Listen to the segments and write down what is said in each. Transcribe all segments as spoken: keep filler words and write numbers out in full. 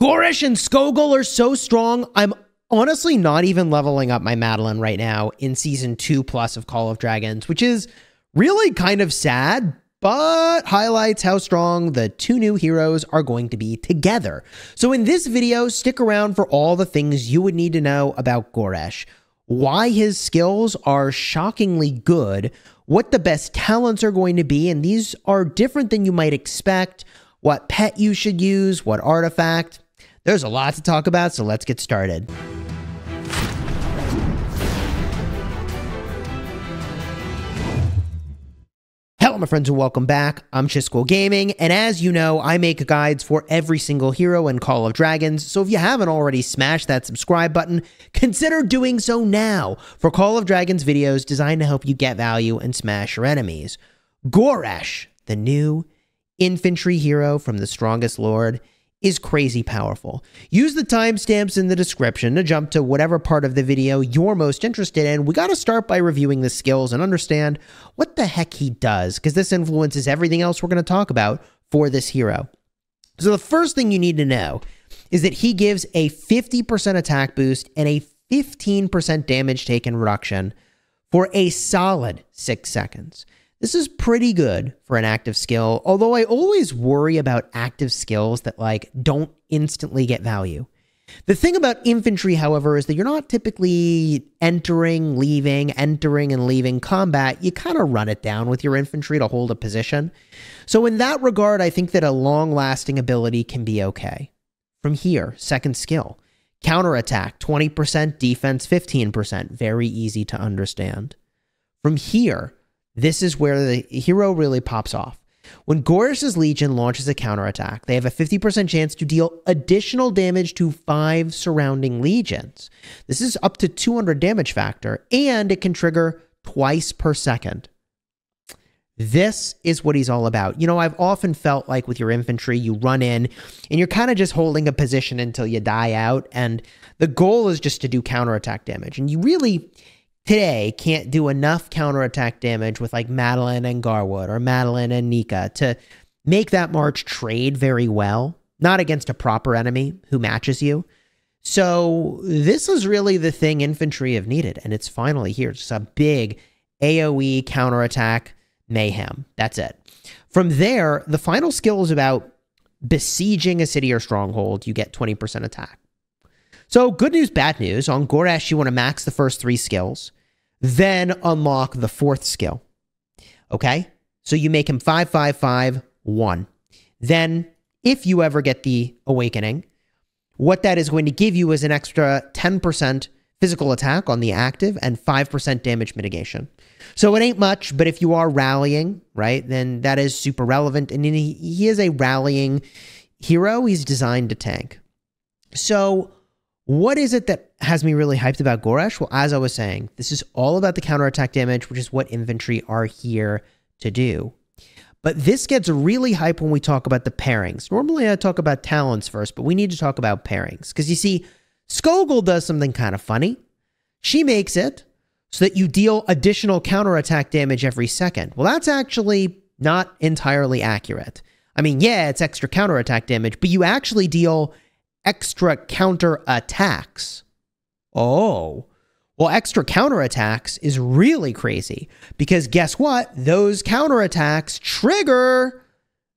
Goresh and Skogul are so strong, I'm honestly not even leveling up my Madeline right now in Season two plus of Call of Dragons, which is really kind of sad, but highlights how strong the two new heroes are going to be together. So in this video, stick around for all the things you would need to know about Goresh. Why his skills are shockingly good, what the best talents are going to be, and these are different than you might expect, what pet you should use, what artifact. There's a lot to talk about, so let's get started. Hello, my friends, and welcome back. I'm Chisgule Gaming, and as you know, I make guides for every single hero in Call of Dragons, so if you haven't already smashed that subscribe button, consider doing so now for Call of Dragons videos designed to help you get value and smash your enemies. Goresh, the new infantry hero from the Strongest Lord, is crazy powerful. Use the timestamps in the description to jump to whatever part of the video you're most interested in. We got to start by reviewing the skills and understand what the heck he does, because this influences everything else we're going to talk about for this hero. So the first thing you need to know is that he gives a fifty percent attack boost and a fifteen percent damage taken reduction for a solid six seconds. This is pretty good for an active skill, although I always worry about active skills that, like, don't instantly get value. The thing about infantry, however, is that you're not typically entering, leaving, entering, and leaving combat. You kind of run it down with your infantry to hold a position. So in that regard, I think that a long-lasting ability can be okay. From here, second skill. Counterattack, twenty percent, defense, fifteen percent. Very easy to understand. From here, this is where the hero really pops off. When Goresh's Legion launches a counterattack, they have a fifty percent chance to deal additional damage to five surrounding legions. This is up to two hundred damage factor, and it can trigger twice per second. This is what he's all about. You know, I've often felt like with your infantry, you run in and you're kind of just holding a position until you die out, and the goal is just to do counterattack damage, and you really today can't do enough counterattack damage with, like, Madeline and Garwood or Madeline and Nika to make that march trade very well, not against a proper enemy who matches you. So this is really the thing infantry have needed, and it's finally here. It's just a big A O E counterattack mayhem. That's it. From there, the final skill is about besieging a city or stronghold. You get twenty percent attack. So good news, bad news. On Goresh, you want to max the first three skills, then unlock the fourth skill. Okay? So you make him five, five, five, one. Then, if you ever get the Awakening, what that is going to give you is an extra ten percent physical attack on the active and five percent damage mitigation. So it ain't much, but if you are rallying, right, then that is super relevant. And he, he is a rallying hero. He's designed to tank. So what is it that has me really hyped about Goresh? Well, as I was saying, this is all about the counterattack damage, which is what infantry are here to do. But this gets really hype when we talk about the pairings. Normally, I talk about talents first, but we need to talk about pairings. Because you see, Skogul does something kind of funny. She makes it so that you deal additional counterattack damage every second. Well, that's actually not entirely accurate. I mean, yeah, it's extra counterattack damage, but you actually deal extra counter attacks. Oh, well, extra counter attacks is really crazy, because guess what? Those counter attacks trigger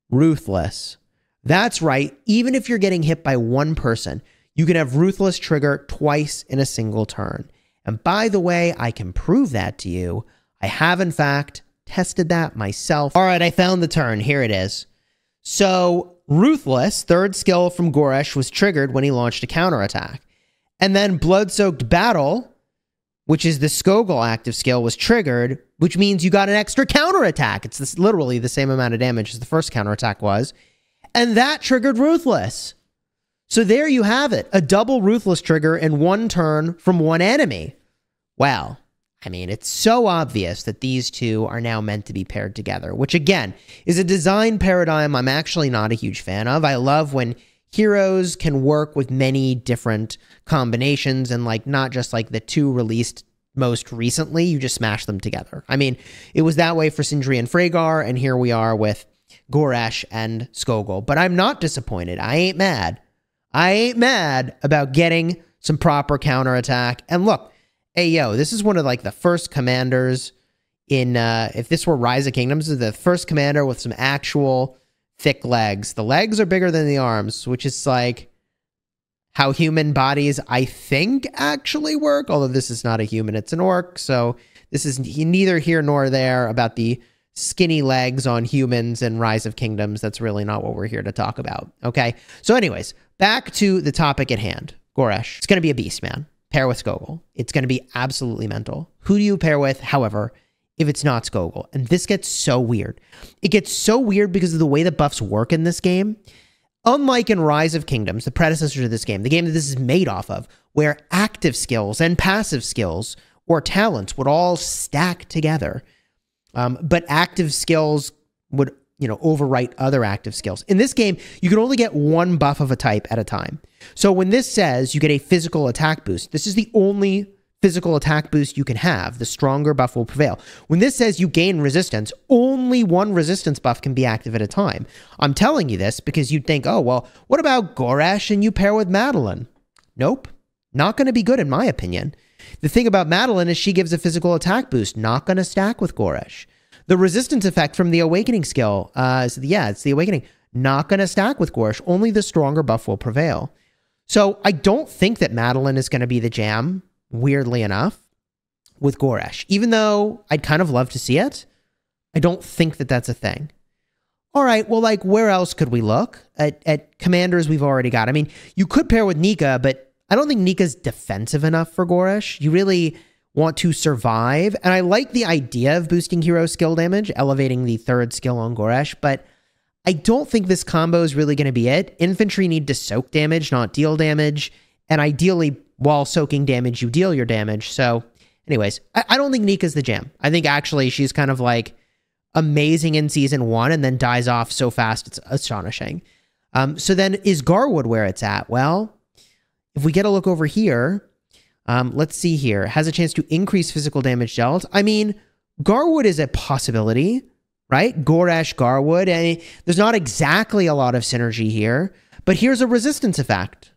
Ruthless. That's right. Even if you're getting hit by one person, you can have Ruthless trigger twice in a single turn. And by the way, I can prove that to you. I have, in fact, tested that myself. All right, I found the turn. Here it is. So Ruthless, third skill from Goresh, was triggered when he launched a counterattack. And then Blood-Soaked Battle, which is the Skogul active skill, was triggered, which means you got an extra counterattack. It's this, literally the same amount of damage as the first counterattack was. And that triggered Ruthless. So there you have it. A double Ruthless trigger in one turn from one enemy. Wow. I mean, it's so obvious that these two are now meant to be paired together, which, again, is a design paradigm I'm actually not a huge fan of. I love when heroes can work with many different combinations and, like, not just, like, the two released most recently. You just smash them together. I mean, it was that way for Sindri and Fregar, and here we are with Goresh and Skogul. But I'm not disappointed. I ain't mad. I ain't mad about getting some proper counterattack. And look, hey, yo, this is one of like the first commanders in, uh, if this were Rise of Kingdoms, this is the first commander with some actual thick legs. The legs are bigger than the arms, which is like how human bodies, I think, actually work. Although this is not a human, it's an orc. So this is neither here nor there about the skinny legs on humans and Rise of Kingdoms. That's really not what we're here to talk about. Okay. So anyways, back to the topic at hand. Goresh. It's going to be a beast, man. Pair with Skogul. It's going to be absolutely mental. Who do you pair with, however, if it's not Skogul? And this gets so weird. It gets so weird because of the way the buffs work in this game. Unlike in Rise of Kingdoms, the predecessor to this game, the game that this is made off of, where active skills and passive skills or talents would all stack together. Um, but active skills would, you know, overwrite other active skills. In this game, you can only get one buff of a type at a time. So when this says you get a physical attack boost, this is the only physical attack boost you can have. The stronger buff will prevail. When this says you gain resistance, only one resistance buff can be active at a time. I'm telling you this because you'd think, oh, well, what about Goresh and you pair with Madeline? Nope. Not going to be good in my opinion. The thing about Madeline is she gives a physical attack boost. Not going to stack with Goresh. The resistance effect from the Awakening skill, uh, so the, yeah, it's the Awakening. Not going to stack with Goresh. Only the stronger buff will prevail. So I don't think that Madeline is going to be the jam, weirdly enough, with Goresh. Even though I'd kind of love to see it, I don't think that that's a thing. All right, well, like, where else could we look? At, at commanders we've already got. I mean, you could pair with Nika, but I don't think Nika's defensive enough for Goresh. You really want to survive. And I like the idea of boosting hero skill damage, elevating the third skill on Goresh, but I don't think this combo is really going to be it. Infantry need to soak damage, not deal damage. And ideally, while soaking damage, you deal your damage. So anyways, I, I don't think Nika's the jam. I think actually she's kind of like amazing in season one and then dies off so fast it's astonishing. Um, so then is Garwood where it's at? Well, if we get a look over here, Um, let's see here. Has a chance to increase physical damage dealt. I mean, Garwood is a possibility, right? Goresh, Garwood. And there's not exactly a lot of synergy here, but here's a resistance effect.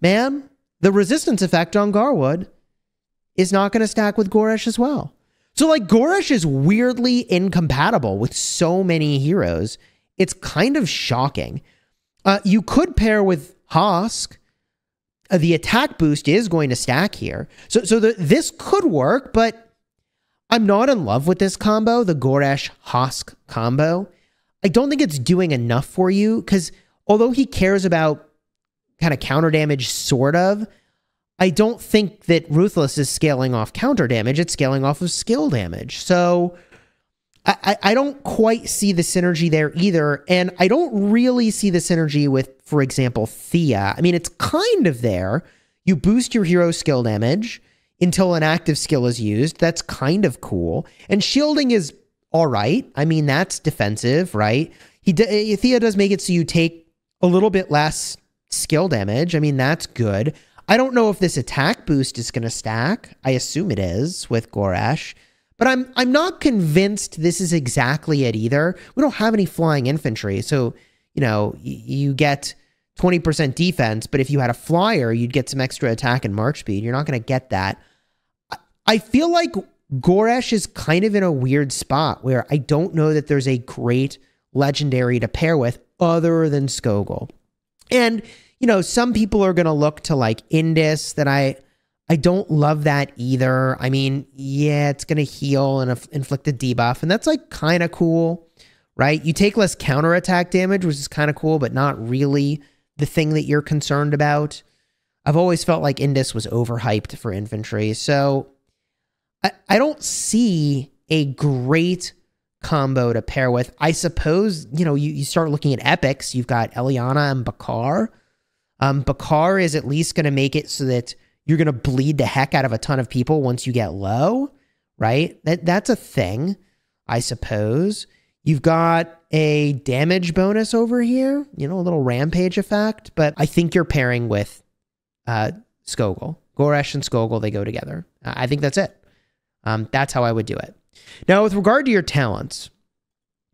Man, the resistance effect on Garwood is not going to stack with Goresh as well. So like Goresh is weirdly incompatible with so many heroes. It's kind of shocking. Uh, you could pair with Hosk. The attack boost is going to stack here. So so the, this could work, but I'm not in love with this combo, the Goresh-Hosk combo. I don't think it's doing enough for you because although he cares about kind of counter damage, sort of, I don't think that Ruthless is scaling off counter damage. It's scaling off of skill damage. So I, I, I don't quite see the synergy there either. And I don't really see the synergy with, for example, Thea. I mean, it's kind of there. You boost your hero skill damage until an active skill is used. That's kind of cool. And shielding is all right. I mean, that's defensive, right? He Thea does make it so you take a little bit less skill damage. I mean, that's good. I don't know if this attack boost is going to stack. I assume it is with Goresh. But I'm, I'm not convinced this is exactly it either. We don't have any flying infantry, so... You know, you get twenty percent defense, but if you had a flyer, you'd get some extra attack and march speed. You're not going to get that. I feel like Goresh is kind of in a weird spot where I don't know that there's a great legendary to pair with other than Skogul. And, you know, some people are going to look to like Indus that I, I don't love that either. I mean, yeah, it's going to heal and inflict a debuff, and that's like kind of cool. Right? You take less counterattack damage, which is kind of cool, but not really the thing that you're concerned about. I've always felt like Indus was overhyped for infantry. So I, I don't see a great combo to pair with. I suppose, you know, you, you start looking at epics. You've got Eliana and Bakar. Um, Bakar is at least going to make it so that you're going to bleed the heck out of a ton of people once you get low, right? That That's a thing, I suppose. You've got a damage bonus over here, you know, a little rampage effect, but I think you're pairing with uh, Skogul. Goresh and Skogul, they go together. I think that's it. Um, that's how I would do it. Now, with regard to your talents,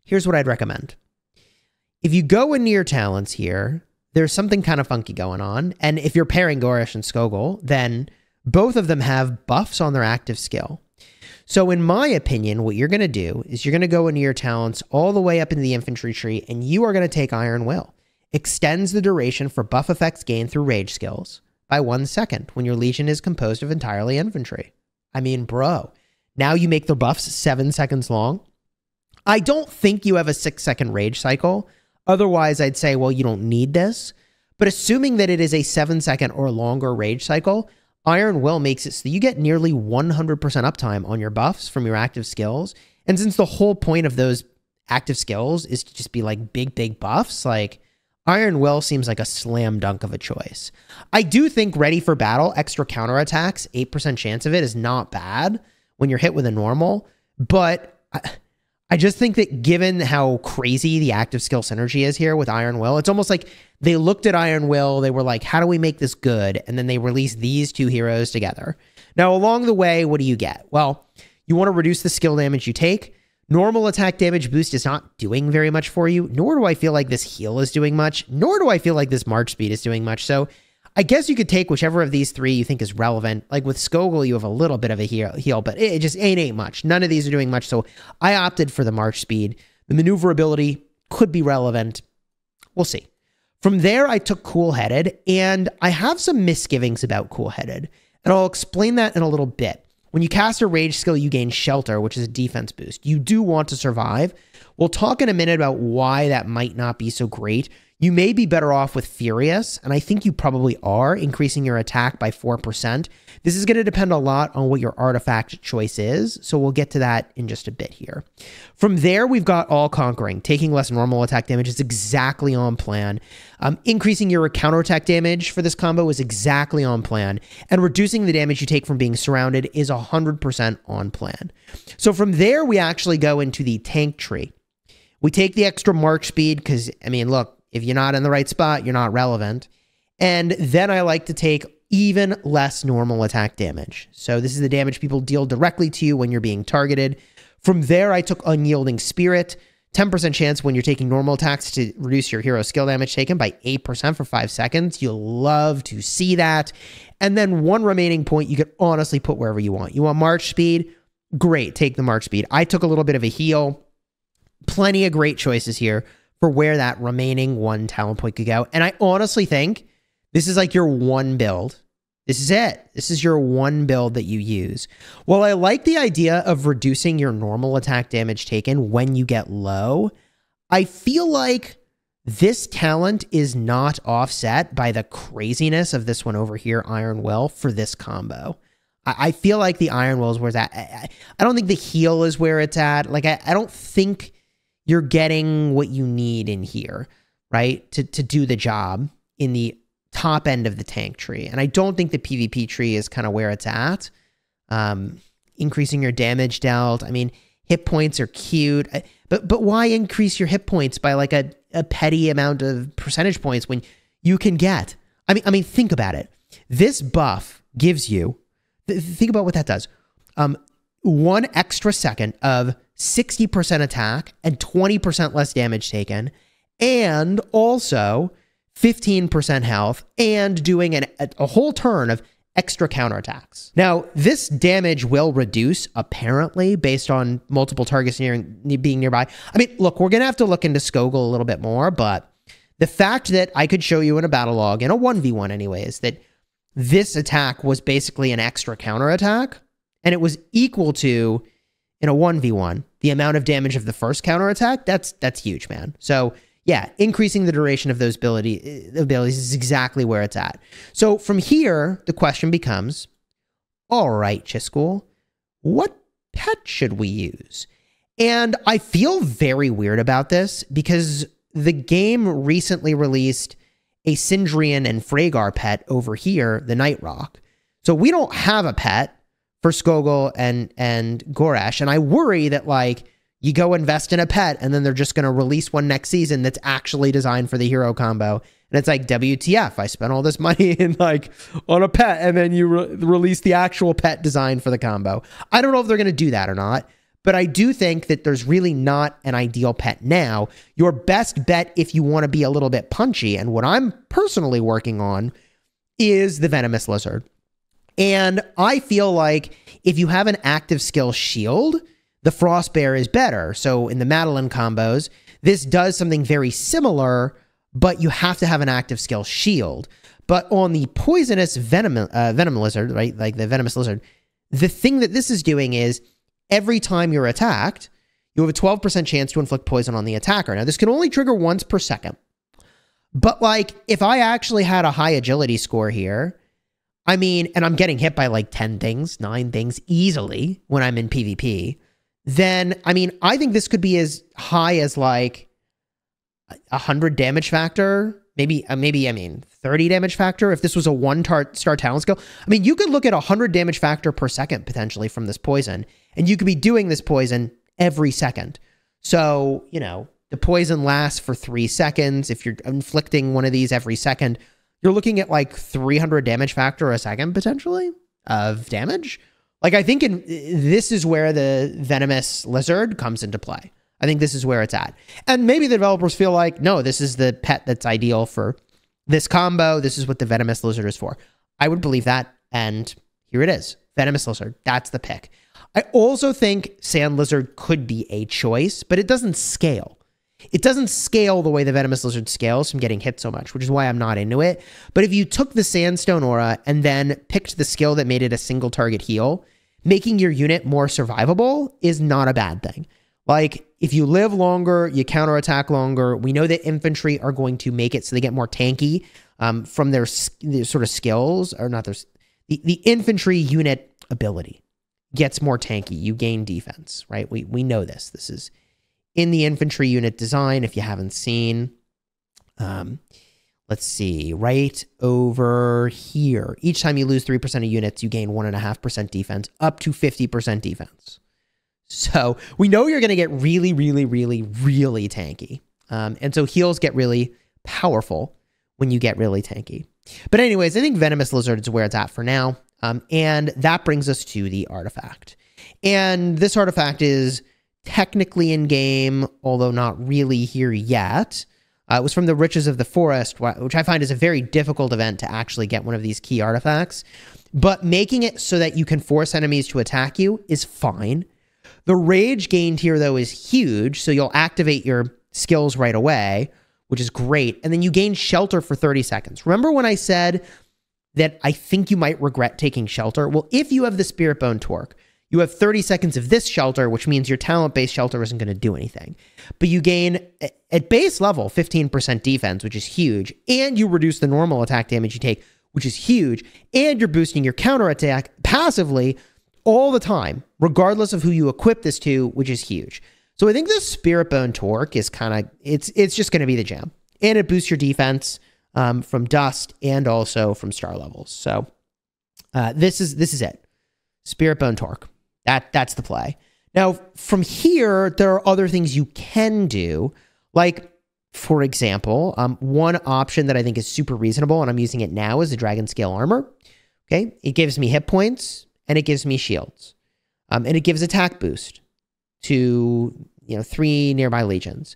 here's what I'd recommend. If you go into your talents here, there's something kind of funky going on. And if you're pairing Goresh and Skogul, then both of them have buffs on their active skill. So in my opinion, what you're going to do is you're going to go into your talents all the way up into the infantry tree, and you are going to take Iron Will. Extends the duration for buff effects gained through rage skills by one second when your legion is composed of entirely infantry. I mean, bro, now you make the buffs seven seconds long. I don't think you have a six second rage cycle. Otherwise, I'd say, well, you don't need this. But assuming that it is a seven second or longer rage cycle, Iron Will makes it so you get nearly one hundred percent uptime on your buffs from your active skills. And since the whole point of those active skills is to just be like big, big buffs, like Iron Will seems like a slam dunk of a choice. I do think Ready for Battle, extra counterattacks, eight percent chance of it is not bad when you're hit with a normal. But I, I just think that given how crazy the active skill synergy is here with Iron Will, it's almost like they looked at Iron Will, they were like, how do we make this good? And then they released these two heroes together. Now, along the way, what do you get? Well, you want to reduce the skill damage you take. Normal attack damage boost is not doing very much for you, nor do I feel like this heal is doing much, nor do I feel like this march speed is doing much. So I guess you could take whichever of these three you think is relevant. Like with Skogul, you have a little bit of a heal, but it just ain't ain't much. None of these are doing much, so I opted for the march speed. The maneuverability could be relevant. We'll see. From there, I took Cool Headed, and I have some misgivings about Cool Headed, and I'll explain that in a little bit. When you cast a rage skill, you gain shelter, which is a defense boost. You do want to survive. We'll talk in a minute about why that might not be so great. You may be better off with Furious, and I think you probably are, increasing your attack by four percent. This is going to depend a lot on what your artifact choice is, so we'll get to that in just a bit here. From there, we've got All Conquering. Taking less normal attack damage is exactly on plan. Um, increasing your counterattack damage for this combo is exactly on plan, and reducing the damage you take from being surrounded is one hundred percent on plan. So from there, we actually go into the tank tree. We take the extra march speed because, I mean, look, if you're not in the right spot, you're not relevant. And then I like to take even less normal attack damage. So this is the damage people deal directly to you when you're being targeted. From there, I took Unyielding Spirit. ten percent chance when you're taking normal attacks to reduce your hero skill damage taken by eight percent for five seconds. You'll love to see that. And then one remaining point you could honestly put wherever you want. You want march speed? Great, take the march speed. I took a little bit of a heal. Plenty of great choices here for where that remaining one talent point could go. And I honestly think this is like your one build. This is it. This is your one build that you use. While I like the idea of reducing your normal attack damage taken when you get low, I feel like this talent is not offset by the craziness of this one over here, Iron Will, for this combo. I, I feel like the Iron Will is where it's at. I, I, I don't think the heal is where it's at. Like, I, I don't think you're getting what you need in here, right, to, to do the job in the top end of the tank tree. And I don't think the PvP tree is kind of where it's at. Um, increasing your damage dealt. I mean, hit points are cute. But but why increase your hit points by like a, a petty amount of percentage points when you can get? I mean, I mean, think about it. This buff gives you, th think about what that does. Um, one extra second of sixty percent attack and twenty percent less damage taken, and also fifteen percent health, and doing an, a whole turn of extra counterattacks. Now, this damage will reduce, apparently, based on multiple targets near, being nearby. I mean, look, we're going to have to look into Skogul a little bit more, but the fact that I could show you in a battle log, in a one v one anyways, that this attack was basically an extra counterattack, and it was equal to, in a one v one, the amount of damage of the first counterattack, that's that's huge, man. So yeah, increasing the duration of those ability, abilities is exactly where it's at. So from here, the question becomes, all right, Chisgule, what pet should we use? And I feel very weird about this because the game recently released a Sindri and Fregar pet over here, the Night Rock. So we don't have a pet for Skogul and, and Goresh. And I worry that, like, you go invest in a pet and then they're just going to release one next season that's actually designed for the hero combo. And it's like, W T F, I spent all this money in, like, on a pet, and then you re release the actual pet design for the combo. I don't know if they're going to do that or not, But I do think that there's really not an ideal pet now. Your best bet if you want to be a little bit punchy, and what I'm personally working on, is the Venomous Lizard. And I feel like if you have an active skill shield, the Frost Bear is better. So in the Madeline combos, this does something very similar, but you have to have an active skill shield. But on the poisonous venom, uh, venom lizard, right, like the Venomous Lizard, the thing that this is doing is every time you're attacked, you have a twelve percent chance to inflict poison on the attacker. Now, this can only trigger once per second. But, like, if I actually had a high agility score here, I mean, and I'm getting hit by, like, ten things, nine things easily when I'm in PvP, then, I mean, I think this could be as high as, like, one hundred damage factor, maybe, uh, maybe I mean, thirty damage factor if this was a one-star talent skill. I mean, you could look at one hundred damage factor per second, potentially, from this poison, and you could be doing this poison every second. So, you know, the poison lasts for three seconds. If you're inflicting one of these every second, you're looking at, like, three hundred damage factor a second, potentially, of damage. Like, I think in, this is where the Venomous Lizard comes into play. I think this is where it's at. And maybe the developers feel like, no, this is the pet that's ideal for this combo. This is what the Venomous Lizard is for. I would believe that, and here it is. Venomous Lizard, that's the pick. I also think Sand Lizard could be a choice, but it doesn't scale. It doesn't scale the way the Venomous Lizard scales from getting hit so much, which is why I'm not into it. But if you took the Sandstone Aura and then picked the skill that made it a single target heal, making your unit more survivable is not a bad thing. Like, if you live longer, you counterattack longer. We know that infantry are going to make it so they get more tanky um, from their, their sort of skills, or not their... The, the infantry unit ability gets more tanky. You gain defense, right? We, we know this. This is... in the infantry unit design, if you haven't seen, um, let's see, right over here. Each time you lose three percent of units, you gain one point five percent defense, up to fifty percent defense. So we know you're going to get really, really, really, really tanky. Um, and so heals get really powerful when you get really tanky. But anyways, I think Venomous Lizard is where it's at for now. Um, and that brings us to the artifact. And this artifact is... technically in game, although not really here yet. Uh, it was from the Riches of the Forest, which I find is a very difficult event to actually get one of these key artifacts. But making it so that you can force enemies to attack you is fine. The rage gained here, though, is huge. So you'll activate your skills right away, which is great. And then you gain shelter for thirty seconds. Remember when I said that I think you might regret taking shelter? Well, if you have the Spiritbone Torc, you have thirty seconds of this shelter, which means your talent-based shelter isn't going to do anything. But you gain, at base level, fifteen percent defense, which is huge. And you reduce the normal attack damage you take, which is huge. And you're boosting your counterattack passively all the time, regardless of who you equip this to, which is huge. So I think the Spiritbone Torc is kind of, it's it's just going to be the jam. And it boosts your defense um, from dust and also from star levels. So uh, this is this is it. Spiritbone Torc. That, that's the play. Now, from here, there are other things you can do. Like, for example, um, one option that I think is super reasonable, and I'm using it now, is the Dragon Scale Armor. Okay? It gives me hit points, and it gives me shields. Um, and it gives attack boost to, you know, three nearby legions.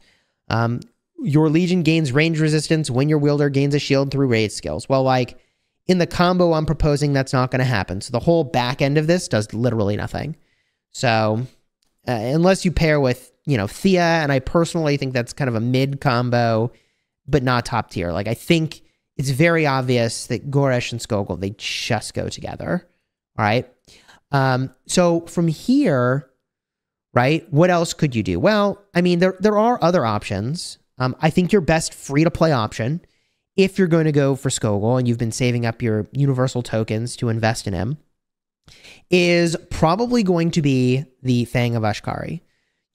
Um, your legion gains range resistance when your wielder gains a shield through raid skills. Well, like, in the combo I'm proposing, that's not going to happen. So the whole back end of this does literally nothing. So uh, unless you pair with, you know, Thea, and I personally think that's kind of a mid combo, but not top tier. Like, I think it's very obvious that Goresh and Skogul, they just go together. All right. Um, so from here, right, what else could you do? Well, I mean, there, there are other options. Um, I think your best free-to-play option, if you're going to go for Skogul and you've been saving up your universal tokens to invest in him, is probably going to be the Fang of Ashkari.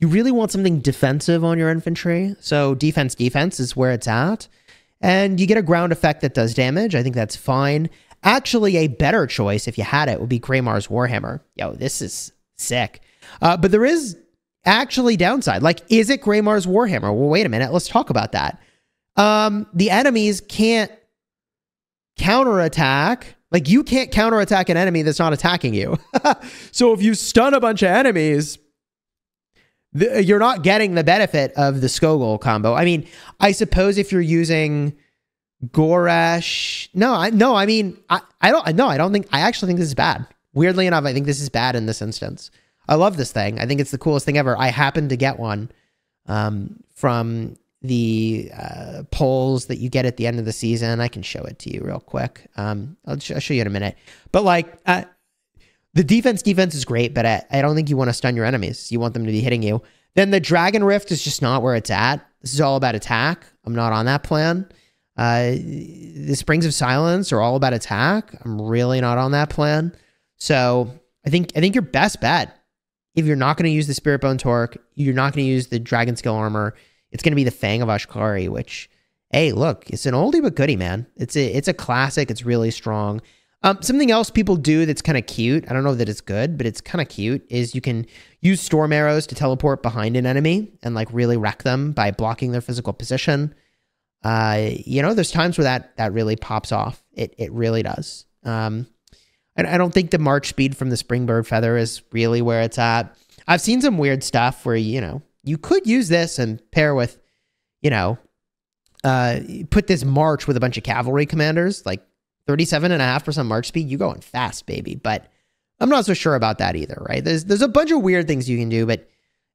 You really want something defensive on your infantry. So defense, defense is where it's at. And you get a ground effect that does damage. I think that's fine. Actually, a better choice, if you had it, would be Graymar's Warhammer. Yo, this is sick. Uh, but there is actually downside. Like, is it Graymar's Warhammer? Well, wait a minute. Let's talk about that. Um, the enemies can't counterattack. Like, you can't counterattack an enemy that's not attacking you. So if you stun a bunch of enemies, the, you're not getting the benefit of the Skogul combo. I mean, I suppose if you're using Goresh, no, I no, I mean, I, I don't, no, I don't think, I actually think this is bad. Weirdly enough, I think this is bad in this instance. I love this thing. I think it's the coolest thing ever. I happened to get one um, from the uh, polls that you get at the end of the season. I can show it to you real quick. Um, I'll, sh I'll show you in a minute. But like, uh, the defense defense is great, but I, I don't think you want to stun your enemies. You want them to be hitting you. Then the Dragon Rift is just not where it's at. This is all about attack. I'm not on that plan. Uh, the Springs of Silence are all about attack. I'm really not on that plan. So I think I think your best bet, if you're not going to use the Spiritbone Torc, you're not going to use the Dragon Scale Armor, it's going to be the Fang of Ashkari, which, hey, look, it's an oldie but goodie, man. It's a, it's a classic. It's really strong. Um, something else people do that's kind of cute, I don't know that it's good, but it's kind of cute, is you can use Storm Arrows to teleport behind an enemy and like really wreck them by blocking their physical position. Uh, you know, there's times where that that really pops off. It, it really does. Um, I don't think the march speed from the Springbird Feather is really where it's at. I've seen some weird stuff where, you know, you could use this and pair with, you know, uh, put this march with a bunch of cavalry commanders, like thirty-seven and a half percent march speed. You're going fast, baby. But I'm not so sure about that either, right? There's, there's a bunch of weird things you can do, but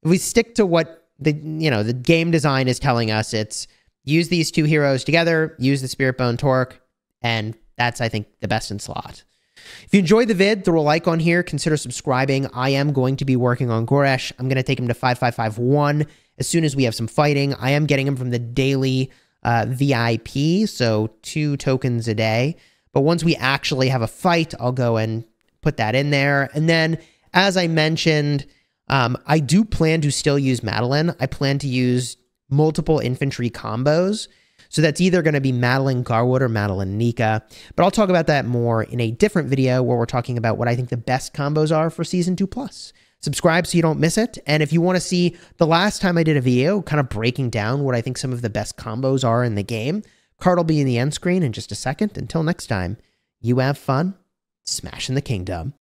if we stick to what the, you know, the game design is telling us, it's use these two heroes together, use the Spiritbone Torc, and that's, I think, the best in slot. If you enjoyed the vid, throw a like on here. Consider subscribing. I am going to be working on Goresh. I'm going to take him to five five five one as soon as we have some fighting. I am getting him from the daily uh, V I P, so two tokens a day. But once we actually have a fight, I'll go and put that in there. And then, as I mentioned, um, I do plan to still use Madeline. I plan to use multiple infantry combos. So that's either going to be Madeline Garwood or Madeline Nika. But I'll talk about that more in a different video where we're talking about what I think the best combos are for Season two Plus. Subscribe so you don't miss it. And if you want to see the last time I did a video kind of breaking down what I think some of the best combos are in the game, card will be in the end screen in just a second. Until next time, you have fun smashing the kingdom.